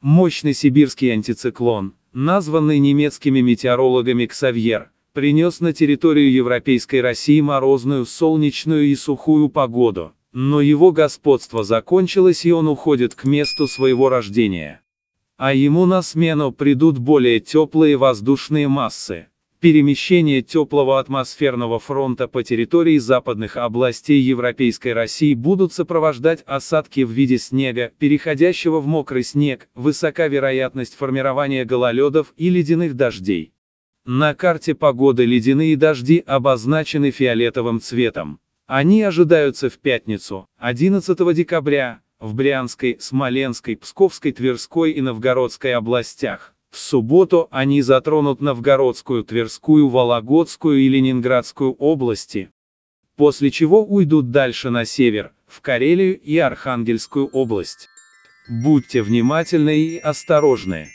Мощный сибирский антициклон, названный немецкими метеорологами Ксавьер, принес на территорию Европейской России морозную, солнечную и сухую погоду, но его господство закончилось, и он уходит к месту своего рождения. А ему на смену придут более теплые воздушные массы. Перемещение теплого атмосферного фронта по территории западных областей Европейской России будут сопровождать осадки в виде снега, переходящего в мокрый снег, высока вероятность формирования гололедов и ледяных дождей. На карте погоды ледяные дожди обозначены фиолетовым цветом. Они ожидаются в пятницу, 11 декабря, в Брянской, Смоленской, Псковской, Тверской и Новгородской областях. В субботу они затронут Новгородскую, Тверскую, Вологодскую и Ленинградскую области, после чего уйдут дальше на север, в Карелию и Архангельскую область. Будьте внимательны и осторожны.